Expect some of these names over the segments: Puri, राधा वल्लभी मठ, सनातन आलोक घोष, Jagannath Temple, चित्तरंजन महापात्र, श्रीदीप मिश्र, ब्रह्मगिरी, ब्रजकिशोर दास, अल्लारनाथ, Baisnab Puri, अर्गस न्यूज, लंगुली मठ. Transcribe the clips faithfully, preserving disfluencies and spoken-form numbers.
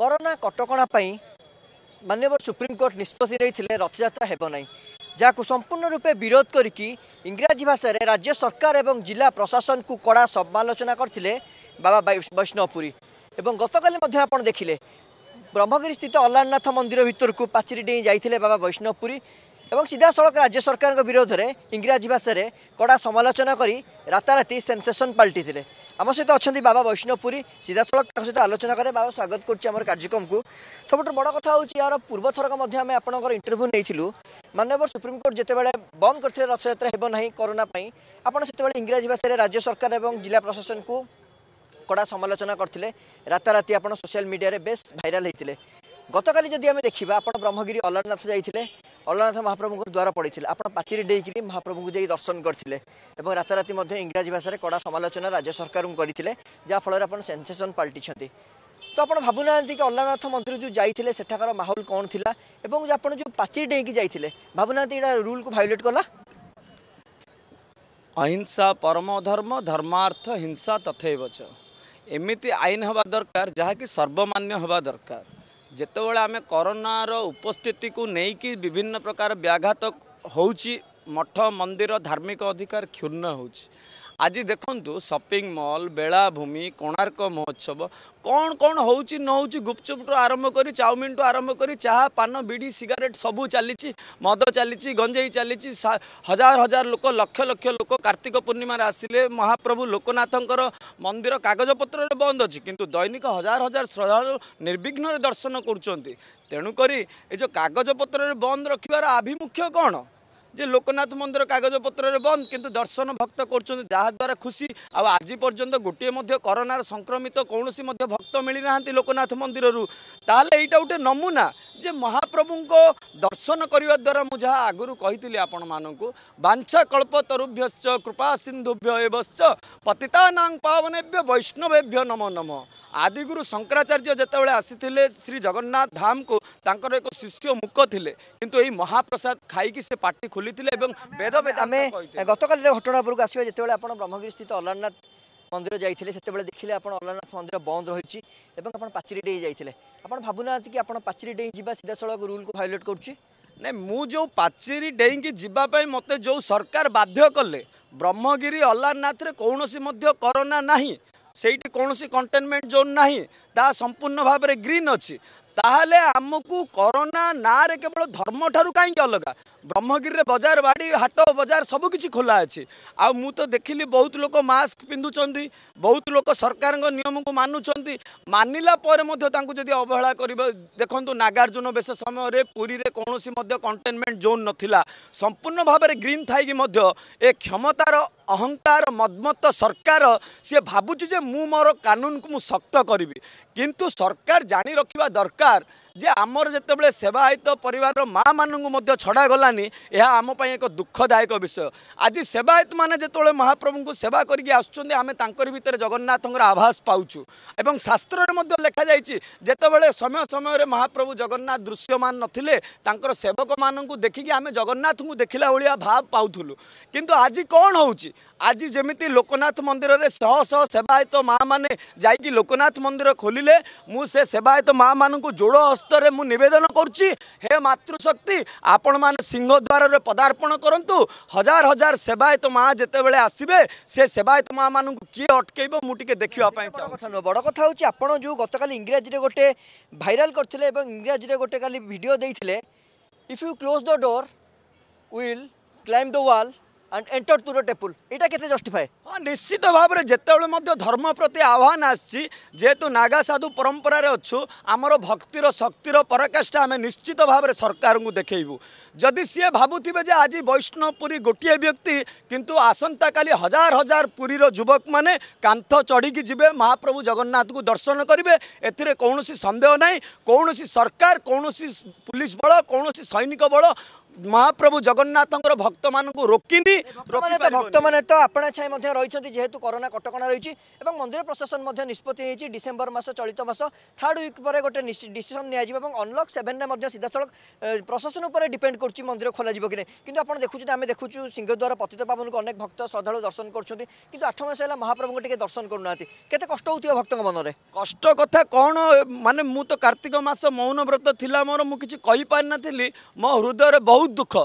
Corona कटकणा माननीय supreme court निष्पत्ति नहीं रथयात्रा हेब ना जहाँ संपूर्ण रूपे विरोध करिकी इंग्राजी भाषा रे राज्य सरकार एवं जिला प्रशासन को कड़ा समालोचना करथिले बाबा वैष्णव पुरी। एवं गतकाली मध्य आपण देखिले ब्रह्मगिरी स्थित अल्लारनाथ मंदिर भितर को पाचेरी डेई जाइथिले बाबा वैष्णव पुरी एवं सीधा सड़क राज्य सरकार विरोध में इंग्राजी भाषा रे कड़ा समालोचना करी राताराती सेंसेशन पलटिथिले। आम सहित अच्छा बाबा वैष्णव पुरी सीधा सड़क सहित आलोचना करे बाबा स्वागत कर कार्यक्रम को। सबुठ बड़ कथा हूँ यार पूर्व थरक आपर इंटरव्यू नहीं माननीय सुप्रीम कोर्ट जिते बड़े बंद करते रथयात्रा हेब ना कोरोना आपड़ से इंग्राजी भाषा में राज्य सरकार और जिला प्रशासन को कड़ा समालोचना करते राताराती आप सोशल मीडिया रे बेस भाइराल होते। गतकाली जदि आम देखा आप ब्रह्मगिरी अल्लारनाथ जाइए अल्लारनाथ महाप्रभु द्वार पड़े आप पाचेरी डेईकि महाप्रभु को जाई दर्शन करते राताराती इंग्राजी भाषा में कड़ा समालोचना राज्य सरकार करते जहाँफल आप सेंसेशन पलटिंट। तो आप भावुना कि अल्लारनाथ मंदिर जो जाइए सेठाकार माहौल कौन था और आप जो पाचेरी डेईकि जाइए भावुना यहाँ रूल को वायोलेट कला। अहिंसा परम धर्म धर्मार्थ हिंसा तथैव च एमिति आईन हवा दरकार जहाँकि सर्वमान्य हवा दरकार। जितेबाला आम करोनार उपस्थिति को लेकिन विभिन्न प्रकार व्याघात हो मठ मंदिर धार्मिक अधिकार क्षुण्ण हो। आज देखु शॉपिंग मॉल बेलाभूमि कोणार्क महोत्सव कौन कौन हो गुपचुप आरंभ कर चाउमिन टू आरंभ कर चाह पान बीड़ी सिगारेट सबू चली मद चली गंजेई चली हजार हजार लोक लक्ष लक्ष लोक कार्तिक पूर्णिमार आसिले महाप्रभु लोकनाथंकर मंदिर कागज पत्र बंद अच्छी किंतु दैनिक हजार हजार श्रद्धालु निर्विघ्न दर्शन करुँच। तेणुकरी ये जो कागज पत्र बंद रखार आभिमुख्य कौन जे लोकनाथ मंदिर कागज पत्र बंद किंतु दर्शन भक्त कर द्वारा खुशी आज पर्यंत गोटे कोरोनार संक्रमित कौन भक्त मिली ना लोकनाथ मंदिर ताले एटा उठे नमूना जे महाप्रभु को दर्शन करने द्वारा मुझे आगुरी कही आपण मानू वांछा कल्पतरुभ्यश्च कृपा सिंधुभ्य एवश्च पतितानां पावनेभ्य वैष्णवेभ्य नमो नमः। आदिगुरु शंकराचार्य जेतेबेले आसीथिले श्री जगन्नाथ धाम को तांकर एक शिष्य मुक थिले किंतु एई महाप्रसाद खाई से पार्टी खुली गतकाल घटना उपरकू आसवा जितेबाला आप ब्रह्मगिरी स्थित अल्लारनाथ मंदिर जाइए से देखिले आप अल्लारनाथ मंदिर बंद रही पाचेरी डेई जाइए आप भावुना कि आप पाचेरी डेई जा सीधा सड़क रूल को वायोलेट कर ना मुझे पाचेरी डेई की जीवाई मत जो सरकार बाध्य कले ब्रह्मगिरी अल्लारनाथ कौन कोरोना ना से कौन कंटेनमेंट जोन ना ता संपूर्ण भाव में ग्रीन अच्छी ताहले आमको कोरोना ना रे केवल धर्म ठारू कहीं अलग ब्रह्मगिरी बजार बाड़ी हाट बजार सबकि खोला अच्छी। आ मु तो देखिली बहुत लोग मास्क पिंधुंट बहुत लोग सरकार नियम को मानुंट मानिला जदि अवहेला कर देखु नागार्जुन बेस समय पुरी रे कौन कंटेनमेंट जोन नथिला संपूर्ण भाव में ग्रीन थी क्षमतार अहंकार मदमत सरकार सी भावुची जे मु मोर कानून को सख्त करी किंतु सरकार जानी रखिबा दरकार जे आमर जेतेबेले सेवायत परिवार माँ मानू छड़ा गलानी यह आमपाई एक दुखदायक विषय। आज सेवायत माने जेतेबेले महाप्रभु को सेवा करके आसुचंदे आमे तांकर भितर जगन्नाथंकर आभास पाउछु एवं शास्त्र रे मध्य लेखा जाइछि जेतेबेले समय समय रे महाप्रभु जगन्नाथ दृश्यमान नथिले तांकर सेवक माननकु देखिकि आमे जगन्नाथ को देखिला ओलिया भाव पाउथुलु किंतु आज कोन होउछि आज जमीती लोकनाथ मंदिर रे सौ सौ सेवायत माँ मैंने जाइकी लोकनाथ मंदिर खोलिले मुझे सेवायत माँ मान को जोड़ हस्तर मु निवेदन करुच्ची हे मातृशक्ति आपण मैंने सिंहद्वार रे पदार्पण करूँ हजार हजार सेवायत माँ जितेबाला आसबे से सेवायत माँ मान किए अटकईब मुझे देखा चाहिए। बड़ कथ हूँ आप जो गतकाली इंग्राजी में गोटे भाइराल करते इंग्राजी में गोटे खाली भिडियो देते if you close the door will climb the wall and enter to the temple एटा केते जस्टिफाई। हाँ निश्चित भाव में जितेबाला मध्य धर्म प्रति आह्वान आसी जेहेतु नागा साधु परंपरा रे अच्छु आमर भक्तिर शक्तिर पराकाष्ठा आम निश्चित भाव में सरकार को देखबू जदि सी भावुवे जे आज वैष्णव पुरी गोटे व्यक्ति किंतु आसंता काली हजार हजार पुरीर युवक मैंने कांथ चढ़ी जीवे महाप्रभु जगन्नाथ को दर्शन करेंगे एथिरे कौनसी संदेह नहीं। कौनसी सरकार कौनसी पुलिस बल कौनसी सैनिक बल महाप्रभु जगन्नाथ भक्त मान रोकी भक्त मैंने तो आपणा छाई रही जेहेतु कोरोना कटकणा रही मंदिर प्रशासन निष्पत्ति डिसेम्बर मास चलित मास थर्ड वीक पर गोटे डिसीजन नियाजिबो अनलॉक सेवन में सीधा सड़क प्रशासन उपर डिपेंड कर मंदिर खोल कि नहीं आज देखुं आम देखु सिंहद्वार पतित पावन को अनेक भक्त श्रद्धा दर्शन कर आठ मस है महाप्रभु को दर्शन करूना केते कष्ट होती भक्त मन में कष्ट कथा कौन माने मु तो कार्तिक मास मौन व्रत थिला मोर मु किछि कहि पारि नथिली मो हृदय बहुत दुख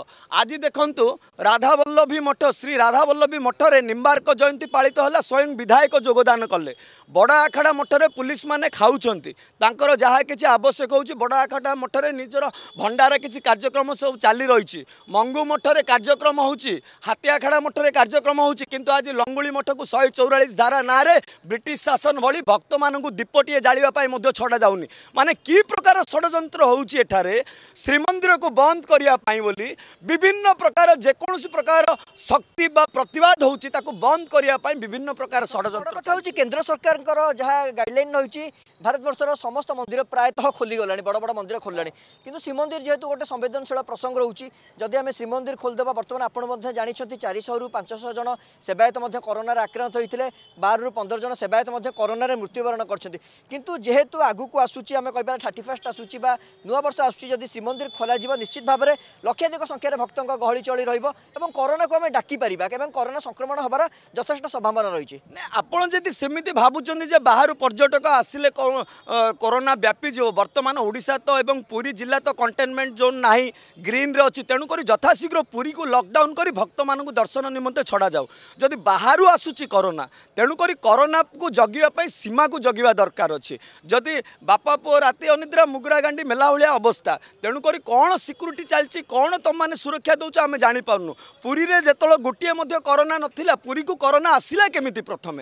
आज देखंतु राधा वल्लभी मठ श्री राधा वल्लभी मठ रे निम्बार्क जयंती पालित हला स्वयं विधायक जोगदान कले बड़ा आखड़ा मठ रे पुलिस माने खाउचंती तांकर जहा किछि आवश्यक होछि बड़ा आखड़ा मठ रे निजर भंडार किछि कार्यक्रम सब चाली रहिछि मंगू मठ रे कार्यक्रम होछि हाथी आखड़ा मठ रे कार्यक्रम होछि किंतु आज लंगुली मठ को एक सौ चौवालीस धारा ना रे ब्रिटिश शासन भली भक्त मानकु दीपटिए जालिबा पाई मध्य छडा जाउनी माने की प्रकार षडयंत्र होउछि एठारे श्रीमंदिर को बंद करिया पाई बोली विभिन्न प्रकार जेकोसी प्रकार शक्ति बा प्रतिवाद होउछि ताको बंद करिया पाई विभिन्न प्रकार षडयंत्र कथा होउछि केंद्र सरकार कर जहा गाइडलाइन होइछि भारत वर्षर समस्त मंदिर प्रायतः खोली गलानी बड़ बड़ मंदिर खोल किंतु श्रीमंदिर जेहेतु गोटे संवेदनशील प्रसंग रोची जदि आम श्रीमंदिर खोलदेबा बर्तमान आपड़ जानते चार सौ पाँच सौ जन सेवायत कोरोना आक्रांत होते बारु पंदर जन सेवायत कोरोना मृत्युबरण करु जेहेतु आगुक आसूची आम कह थर्टी फर्स्ट आसूची नूआवर्ष आसूची श्रीमंदिर खोल निश्चित भाव में लक्षाधिक संख्यार भक्तों गहली चली रही कोरोना को आम डाकी पारा कोरोना संक्रमण हमार यथेष्ट संभावना रही आपड़ी सेमती भावुंज बाहर पर्यटक आसिले कोरोना व्यापी जो बर्तमान ओडिशा तो एवं पुरी जिला तो कंटेनमेंट जोन नाही ग्रीन रे अछि तेणुक यथाशीघ्र पुरी को लॉकडाउन करी भक्त मान दर्शन निमंते छड़ा जाऊ जदि बाहर आसूची कोरोना तेणुक कोरोना को जगिया सीमा को जगिया दरकार अच्छे जदि बापा पो राति अनिद्रा मुगरा गांडी मेला भाया अवस्था तेणुक कौन सिक्यूरीटी चलती कौन तुम मैंने सुरक्षा दौच आम जापरू पुरी में जो गोटे कोरोना नाला पुरी को कोरोना आसला केमी प्रथम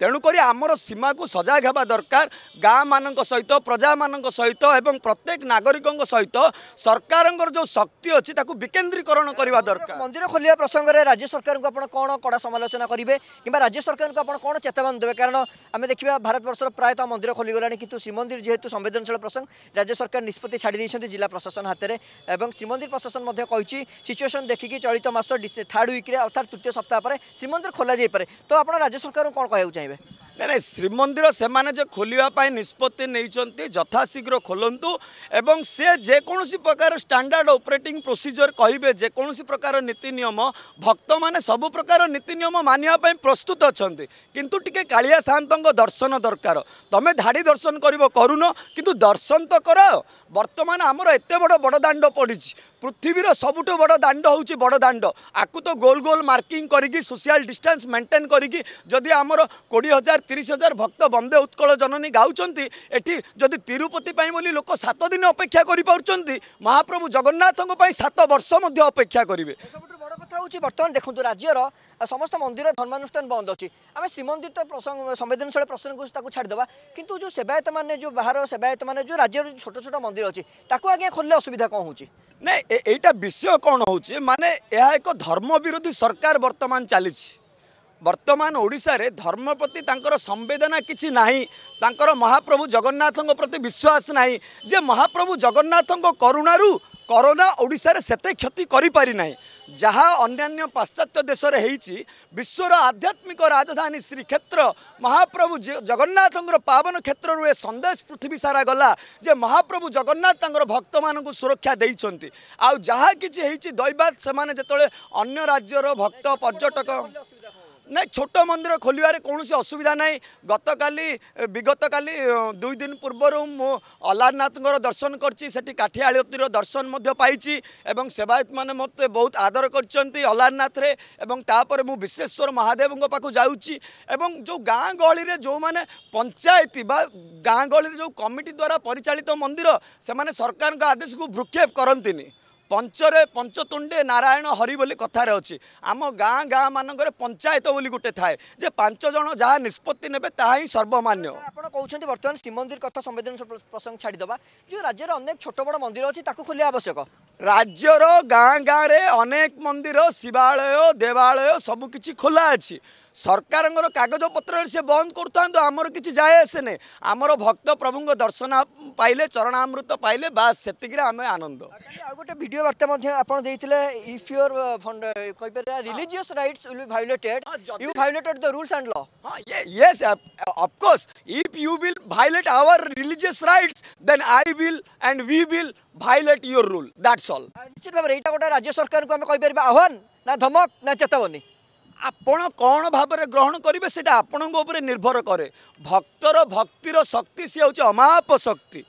तेणुक आमर सीमा को सजग होगा दरकार गाँ मान सहित प्रजा मान सहित एवं प्रत्येक नागरिक सहित सरकार जो शक्ति अच्छी विकेन्द्रीकरण करवा दरकार मंदिर खोलिया प्रसंग में राज्य सरकार को आप कौन कड़ा समालोचना करेंगे कि राज्य सरकार को आप कौन चेतावनी देवे कारण आम देखा भारत वर्षर प्रायतः मंदिर खोलीगला कितु श्रीमंदिर जेहेतु संवेदनशील प्रसंग राज्य सरकार निष्पत्ति छाड़ी जिला प्रशासन हाथ में और श्रीमंदिर प्रशासन कही सिचुएसन देखिकी चलित मास थर्ड वीक अर्थात तृतीय सप्ताह पर श्रीमंदिर खोल जापर तो आप राज्य सरकार कौन कहूँ चाहिए ना ना श्रीमंदिर से माने जो खोलिया निष्पत्ति नहीं यथाशीघ्र खोलतु एवं से जेकोसी प्रकार स्टैंडर्ड ऑपरेटिंग प्रोसीजर कहे जेकोसी प्रकार नीति नियम भक्त माने सब प्रकार नीति नियम मानिया प्रस्तुत अच्छा किंतु टिके कालिया सांतों दर्शन दरकार तमें धाड़ी दर्शन करुन किंतु दर्शन तो कराओ बर्तमान आमर एते बड़ बड़ दांड पड़ी पृथ्वीर सबुठ बड़ दांड हूँ बड़ दांड आकु तो गोल गोल मार्किंग करी सोशल डिस्टेंस मेंटेन करी जदि आमर कोड़ी हजार तीस हजार भक्त बंदे उत्कल जननी गाँव एटी जदि तिरुपति बोली लोक सात दिन अपेक्षा करें महाप्रभु जगन्नाथ सात वर्ष अपेक्षा करेंगे सब बड़ कथा हूँ बर्तमान देखो राज्यर समस्त मंदिर धर्मानुष्ठान बंद अच्छी आम श्रीमंदिर तो प्रसंग संवेदनशील प्रसंग को छाड़देवा कितु जो सेवायत मैंने जो बाहर सेवायत मैंने जो राज्य छोट छोट मंदिर अच्छी आज्ञा खोलने असुविधा कौन हो यहाँ विषय कौन हो माने यह एक धर्म विरोधी सरकार बर्तमान चली वर्तमान ओडिशा रे धर्म प्रति तांकर संवेदना किछि नाही तांकर महाप्रभु जगन्नाथ प्रति विश्वास नाही जे महाप्रभु जगन्नाथ करुणारू कोरोना ओडिशा रे सेते क्षति करि पारि नाही जहा अन्यान्य पाश्चात्य देश रे हेछि विश्वर आध्यात्मिक राजधानी श्रीक्षेत्र महाप्रभु जगन्नाथ पावन क्षेत्र रे संदेश पृथ्वी सारा गला जे महाप्रभु जगन्नाथ तांकर भक्त मानकु सुरक्षा देइछंती आ जहा किछि हेछि दैवात समाने जेतळे अन्य राज्य रो भक्त पर्यटक ना छोट मंदिर खोलिबारे कौनसी असुविधा ना गतकाली विगत काली दुई दिन पूर्वर मु अलारनाथ दर्शन करछि सेठी काठियाळतीर दर्शन मध्य पाइछि एवं सेवायत माने मते बहुत आदर करछंती अलारनाथ रे एवं तापर मु विश्वेश्वर महादेव को पाखु जाउछि एवं जो गाँ गहली रे जो माने पंचायत बा गाँ गहली रे जो कमिटी द्वारा परिचालित मंदिर से माने सरकार का आदेश को भ्रुक्षेप करंतिनी पंचरे पंचतुंडे नारायण हरि बोली कथार अच्छी आम गाँ गाँ मानक पंचायत बोली गोटे थाए जे पांच जन जहाँ निष्पत्ति नेबे ताहा ही सर्वमान्य आपड़ कहते बर्तमान श्रीमंदिर कथा संवेदनशील प्रसंग छाड़देवा जो राज्यर अनेक छोट बड़ मंदिर अच्छी ताकू खोलिया आवश्यक राज्यर गाँ गाँव में अनेक मंदिर शिवालय देवालय सबकि खोला अच्छी सरकार कागज पत्र से बंद करूँ आमर किसी जाए आसे ना आमर भक्त प्रभु दर्शन पाइले चरणामृत पाइले बास से आनंद आउ गोटे भिड वीडियो वार्ता if your religious rights will be violated you violated the rules and law yes of course if you will violate our religious rights then I will and we will violate your rule that's all निश्चित भाव एटा गोटे राज्य सरकार को आह्वान ना धमक ना चेतावनी आपण कौन भाव में ग्रहण करेंगे से आपण निर्भर करे भक्तर भक्तिर शक्ति सी हूँ अमाप शक्ति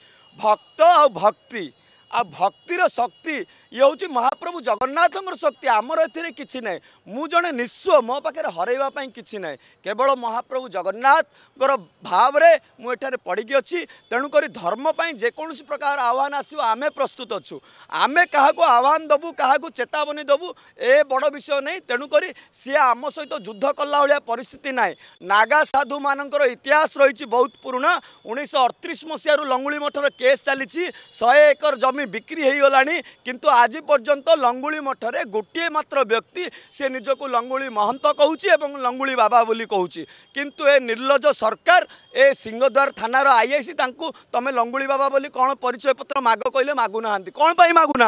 भक्त आ भक्ति आ भक्तिर शक्ति ये हूँ महाप्रभु जगन्नाथंर शक्ति आमर ए कि ना मुझे निस्व मो पाखे हरवाई किसी ना केवल महाप्रभु जगन्नाथ भाव में मुझे पढ़ी अच्छी तेणुक धर्मप जेकोसी से प्रकार आह्वान आसो आम प्रस्तुत अच्छु आमे क्या आह्वान दबू क्या चेतावनी दबू ए बड़ विषय नहीं तेणुक सी आम सहित युद्ध कला भाया परिस्थिति ना नागा साधु मानकर इतिहास रही बहुत पुराणा उन्नीस अड़तीस मसीह लंगुली मठर केस चली शहे एकर जमीन बिक्री हो गलानी किंतु आज पर्यंत लंगुली मठरे गोटे मात्र व्यक्ति से निजक लंगुली महंत कहूची और लंगुली बाबा बोली कहूची किंतु ए निर्लज सरकार ए सिंहद्वार थानार आई आई सी तमें लंगुली बाबा बोली कौन परिचय पत्र माग कहले मागुना कौन पर मागुना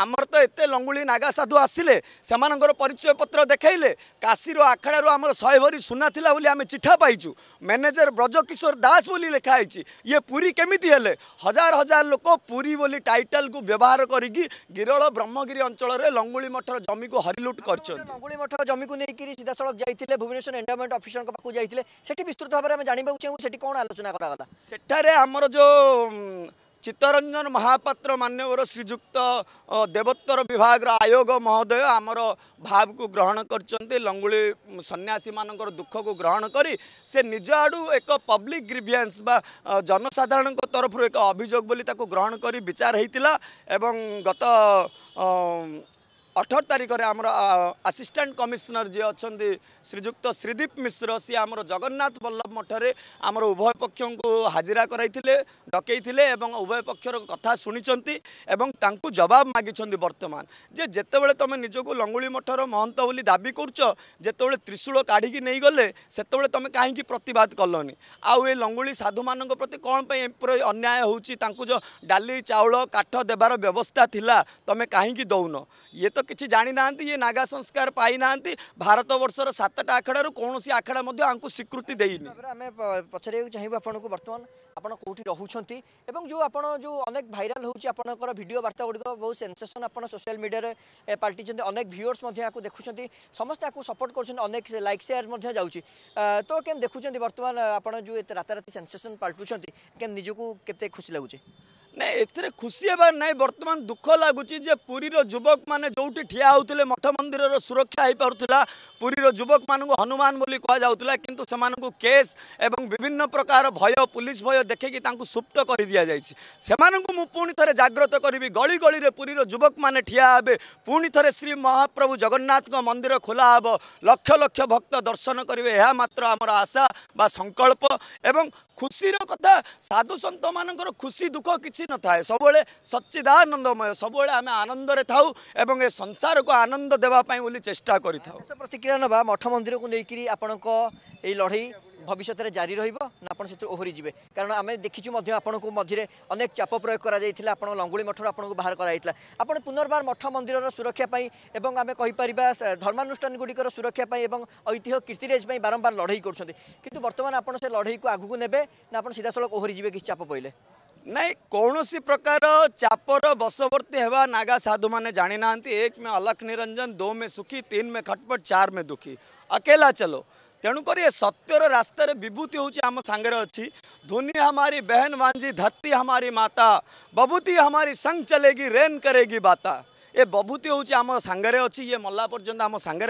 आमर तो एत लंगुली नागा साधु आसिले से परिचय पत्र देखले काशीर आखड़ारू आमर शहे भरी सुना थिला बोली आम चिठा पाइचु मैनेजर ब्रजकिशोर दास बोली लिखाई ये पुरी केमिति हेले हजार हजार लोक पुरी बोली टाइटल को व्यवहार करिकी गिरल ब्रह्मगिरी अंचल रे लंगुली मठर जमी को हरिलुट कर लंगुली मठर जमी को लेकर सीधा सड़क जाते भुवनेश्वर एंडोमेंट ऑफिसर पाक जाते विस्तृत भाव में जानवाक चाहूँ से कौन आलोचना कराला सेठारे आमर जो चित्तरंजन महापात्र मान्यवर श्रीजुक्त देवोत्तर विभाग आयोग महोदय आमर भाव को ग्रहण कर लंगुली सन्यासी मानकर दुख को ग्रहण करी से निज आड़ू एक पब्लिक ग्रीवियंस बा जनसाधारण तरफ एक अभियोग बोली ताको ग्रहण करी विचार होता एवं गत अठर तारीख में आमर असिस्टेंट कमिशनर जी अच्छे श्रीजुक्त श्रीदीप मिश्र सी आम जगन्नाथ बल्लभ मठर आमर उभय पक्ष को हाजिरा कराइले डकईले उभय पक्षर कथा शुणी जवाब मागिं बर्तमान जे जितेबले तुम निजक लंगुली मठर महंत बोली दाबी करते त्रिशूल काढ़ी नहीं गले से तुम कहीं प्रतिवाद कलनी आउ ये लंगुली साधु मान प्रति कौन पर अन्याय हो डाली चाउल काठ देवार व्यवस्था थिला तुम कहीं दौन ये तो किसी जानी ना ये नागा संस्कार पाई ना भारत वर्षर सातटा आखड़ू कौन सी आखड़ा आपको स्वीकृति देनी आम पचारे चाहिए आपन को बर्तमान आपड़ कौटी रोचे एवं जो आप जो अनेक भाइराल होपर भिड बार्ता गुड़िक बहुत सेनसेसन आप सोशल मीडिया पाल्टी अनेक भ्यूअर्स देखुं समस्त आपको सपोर्ट कर लाइक सेयार जाऊँच तो कम देखुं बर्तमान आपड़ जो ये राताराती सेनसेसन पाल्टुं कम निजको के खुशी लगुच ना एथे खुशी हबार ना बर्तमान दुख लगुच पुरीर युवक मैंने जो ठिया होते मठ मंदिर सुरक्षा हो पार्ला पुरीर युवक मान हनुमान बोली कहला किंतु सेमान को केस एवं विभिन्न प्रकार भय पुलिस भय देखिकी सुप्त कर दि जाए पुणी थे जाग्रत करी गली गली पुरीर युवक मैंने ठिया हे पुणी थे श्री महाप्रभु जगन्नाथ मंदिर खोला हे लक्ष लक्ष भक्त दर्शन करेंगे यह मात्र आमर आशा बा संकल्प एवं खुशीर कथा साधु सन्त मान खुशी दुख कि न थाए सबुले सच्चिदानंदमय सबुले आम आनंद रे थाउ एवं ए संसार को आनंद देवा पाई बोली चेष्टा करी थाउ प्रतिक्रिया नबा मठ मंदिर को लेकर आपण को ए लड़ाई भविष्य में जारी रहिबो ना आपण से ओहरी जिवे कारण आम देखिछु मध्य आपण को मध्यरे अनेक चाप प्रयोग करा जायतिला आपण लंगुली मठर आपण को बाहर कराइतिला आपण पुनर्बार मठ मंदिरर सुरक्षा पाई एवं आम कहि परिबा धर्मानुष्ठान गुडीकर सुरक्षा पाई एवं ऐतिह्य कीर्तिराज पाई बारंबार लड़ाई करछथि किंतु वर्तमान आपण से लड़ाई को आगु को नेबे ना आपण सीधा सड़क ओहरी जिवे कि चाप पइले नहीं कौन सी प्रकार चापर बशवर्ती है नागा साधु माने जानी ना एक में अलख निरंजन दो में सुखी तीन में खटपट चार में दुखी अकेला चलो तेणुकर ये सत्यर रास्तार विभूति हूँ आम सांगर अच्छी धुनी हमारी बहन वांझी धरती हमारी माता बबूती हमारी संग चलेगी रेन करेगी बाता ये बबूति हूँ आम सांगे अच्छी ये मल्ला पर्यंत आम सांगे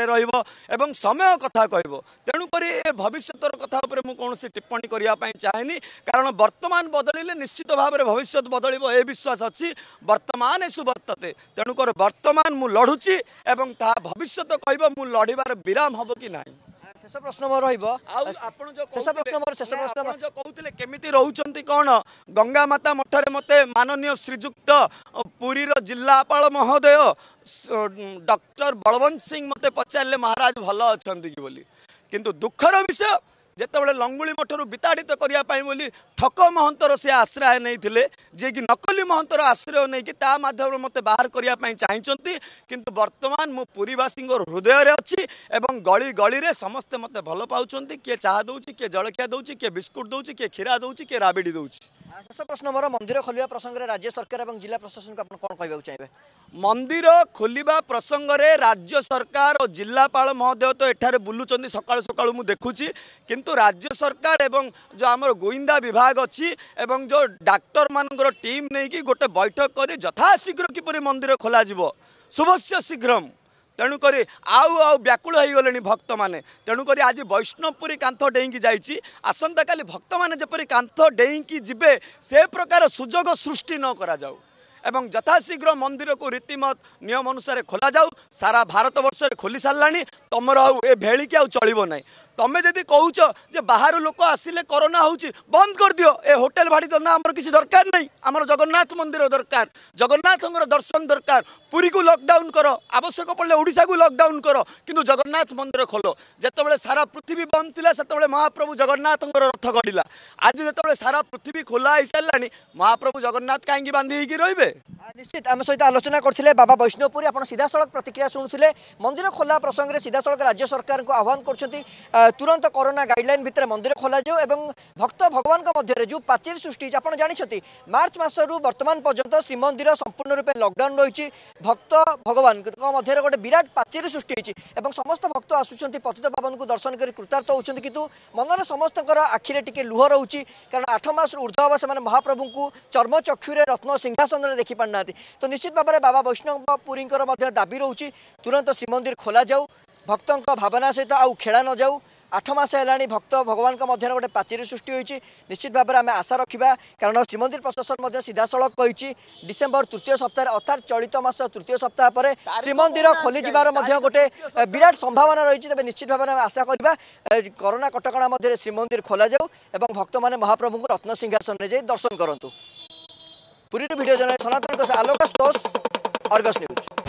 एवं समय कथा कह तेणुकर ये भविष्यर कथा मुझे कौन सी टिप्पणी करने चाहेनी कारण वर्तमान बदलिले निश्चित भाव में भविष्य बदल ये विश्वास अच्छी वर्तमान सुवर्तते तेणुकर वर्तमान मु लड़ुची एवं ता भविष्य कह मु लड़बार विराम हम कि ना शेष प्रश्न मोर शेष प्रश्न मोर शेष प्रश्न जो कहते केमिति रहउचंती कौन गंगा माता मठरे मते माननीय श्रीजुक्त पुरीर जिल्लापाल महोदय डॉक्टर बलवंत सिंह मते पचारे महाराज भल अच्छा कि बोली किंतु दुखर विषय जितेबाला लंगुली मठर विताड़ित करने ठक महंतर से आश्रय नहीं जे कि नकली महंतर आश्रय नहीं माध्यम मत बाहर करने चाहते किंतु बर्तमान मु पुरीवासी हृदय अच्छी और गली गली रे समस्ते मत भल पाँच किए चाह दौ किए जलखिया दौर किए बिस्कुट दौर किए क्षीरा दौर किए राबिड़ी दौर। शेष प्रश्न मोर मंदिर खोलिया प्रसंग रे राज्य सरकार एवं जिला प्रशासन को कौन कहबाक चाहिए? मंदिर खोलिया प्रसंग रे राज्य सरकार और जिलापाल महोदय तो एठारे बुलुचंदी सकाल सकाल मु देखुची किंतु राज्य सरकार एवं जो आमर गोइंदा विभाग अच्छी एवं जो डाक्टर मानकर टीम नहीं कि गोटे बैठक कर यथाशीघ्र किपरि मंदिर खोल शुभस्य शीघ्रम तेणुक आउ आउ व्याकुल होगले भक्त मैंने तेणुक आज वैष्णवपुरी कांथ डेईंकी जाइए आसंता काली भक्त मैंने जपरी कांथ डेईंकी जिबे से प्रकार सुजोग सृष्टि न करा जाऊ एवं यथाशीघ्र मंदिर को रीतिमत नियम अनुसार खोल जाऊ। सारा भारत वर्ष खोली साराणी तुमर आ भेली की चलो ना तुम जदि कौच जे बाहर लोक आसिले कोरोना होची बंद कर दियो ए होटेल भाड़ी धंदा आमर किसी दरकार नहीं आमर जगन्नाथ मंदिर दरकार जगन्नाथ दर्शन दरकार पुरी को लॉकडाउन करो आवश्यक पड़े ओडिशा को लॉकडाउन करो किंतु जगन्नाथ मंदिर खोलो। जेतेबेले सारा पृथ्वी बंद थिला सेतेबेले महाप्रभु जगन्नाथ रथ गढ़िला आज जेतेबेले सारा पृथ्वी खोला हो साराणी महाप्रभु जगन्नाथ कहीं बांधी रही। निश्चित आम सहित आलोचना करथिले बाबा वैष्णव पुरी आपण सीधा सड़क प्रतिक्रिया शुणुले मंदिर खोला प्रसंग में सीधा सड़क राज्य सरकार को आह्वान करछथि तुरंत कोरोना गाइडलाइन भितर मंदिर खोल जाऊ एवं भक्त भगवान मध्य जो पाचेरी सृष्टि आपड़ जानते मार्च मसू बर्तमान पर्यंत श्रीमंदिर संपूर्ण रूप लॉकडाउन रही भक्त भगवान मध्य गोटे विराट पाचेरी सृष्टि होती और समस्त भक्त आसुंट पतित पावन को दर्शन कर कृतार्थ होती कितु मनर समस्त आखिरे टिके लुह रोचे कारण आठ मस ऊर्ध्व हम से महाप्रभु को चर्म चक्षुरे रत्न सिंहासन देखी पार ना तो निश्चित भाव में बाबा वैष्णव पुरी दाबी रोचे तुरंत श्रीमंदिर खोल जाऊ भक्तों भावना सहित आउ खेला न जाऊ आठ मस है भक्त भगवान मध्य गोटे पाचेरी सृष्टि होती निश्चित भाव में आम आशा रखा कारण श्रीमंदिर प्रशासन सीधा सड़क कही डिसेम्बर तृतीय सप्ताह अर्थात चलित मास तृतीय सप्ताह पर श्रीमंदिर खोली जबार गोटे विराट संभावना रही तेज निश्चित भाव में आशा करवा कोरोना कटकणा मध्य श्रीमंदिर खोल जाऊ और भक्त मैंने महाप्रभु को रत्न सिंहासन में दर्शन करूँ। Puri video journalist सनातन आलोक घोष अर्गस न्यूज।